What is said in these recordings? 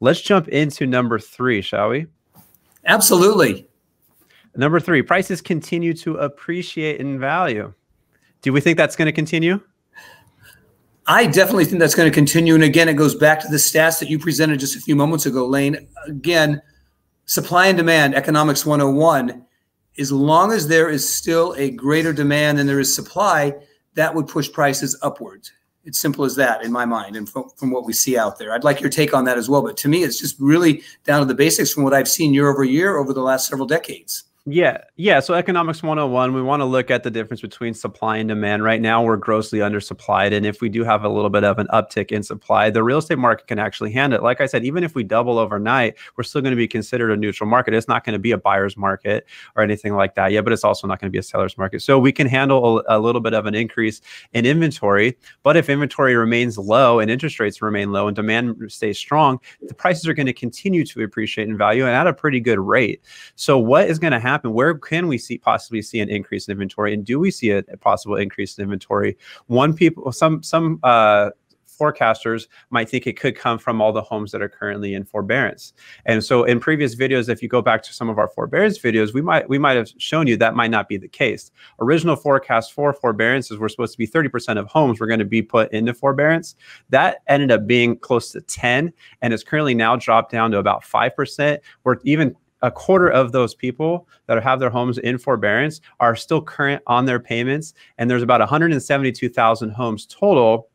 Let's jump into number three, shall we? Absolutely. Number three, prices continue to appreciate in value. Do we think that's going to continue? I definitely think that's going to continue. And again, it goes back to the stats that you presented just a few moments ago, Lane. Again, supply and demand, economics 101, as long as there is still a greater demand than there is supply, that would push prices upwards. It's simple as that in my mind and from what we see out there. I'd like your take on that as well. But to me, it's just really down to the basics from what I've seen year over year over the last several decades. Yeah. So economics 101, we want to look at the difference between supply and demand. Right now, we're grossly undersupplied. And if we do have a little bit of an uptick in supply, the real estate market can actually handle it. Like I said, even if we double overnight, we're still going to be considered a neutral market. It's not going to be a buyer's market or anything like that yet, but it's also not going to be a seller's market. So we can handle a little bit of an increase in inventory. But if inventory remains low and interest rates remain low and demand stays strong, the prices are going to continue to appreciate in value and at a pretty good rate. So what is going to happen? Where can we see possibly an increase in inventory, and do we see a possible increase in inventory? Some forecasters might think it could come from all the homes that are currently in forbearance. And so, in previous videos, if you go back to some of our forbearance videos, we might have shown you that might not be the case. Original forecast for forbearances were supposed to be 30% of homes were going to be put into forbearance. That ended up being close to 10, and it's currently now dropped down to about 5%, or even a quarter of those people that have their homes in forbearance are still current on their payments. And there's about 172,000 homes total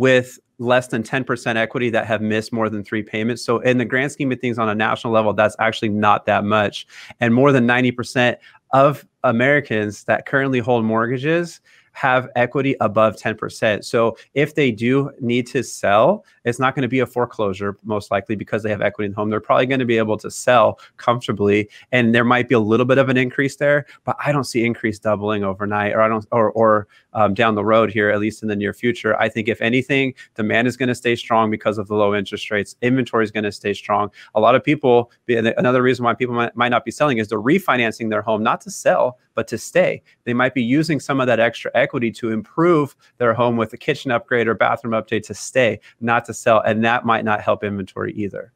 with less than 10% equity that have missed more than 3 payments. So in the grand scheme of things on a national level, that's actually not that much. And more than 90% of Americans that currently hold mortgages have equity above 10%. So if they do need to sell, it's not going to be a foreclosure, most likely, because they have equity in the home. They're probably going to be able to sell comfortably. And there might be a little bit of an increase there, but I don't see increase doubling overnight, or down the road here, at least in the near future. I think if anything, demand is going to stay strong because of the low interest rates. Inventory is going to stay strong. A lot of people, another reason why people might not be selling is they're refinancing their home, not to sell, but to stay. They might be using some of that extra equity to improve their home with a kitchen upgrade or bathroom update to stay, not to sell. And that might not help inventory either.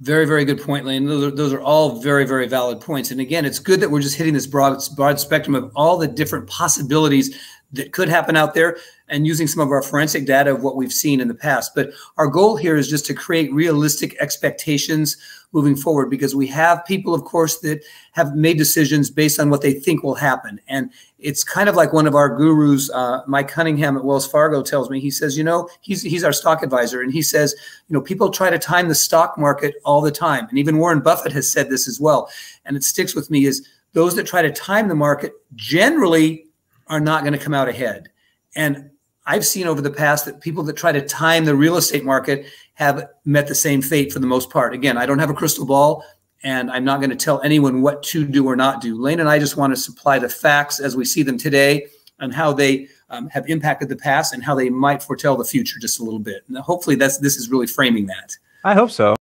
Very, very good point, Lane. Those are all very, very valid points. And again, it's good that we're just hitting this broad spectrum of all the different possibilities that could happen out there and using some of our forensic data of what we've seen in the past. But our goal here is just to create realistic expectations moving forward, because we have people, of course, that have made decisions based on what they think will happen. And it's kind of like one of our gurus, Mike Cunningham at Wells Fargo, tells me. He says, you know, he's our stock advisor. And he says, you know, people try to time the stock market all the time. And even Warren Buffett has said this as well. And it sticks with me, is those that try to time the market generally are not going to come out ahead. And I've seen over the past that people that try to time the real estate market have met the same fate for the most part. Again, I don't have a crystal ball, and I'm not going to tell anyone what to do or not do. Lane and I just want to supply the facts as we see them today and how they have impacted the past and how they might foretell the future just a little bit. And hopefully this is really framing that. I hope so.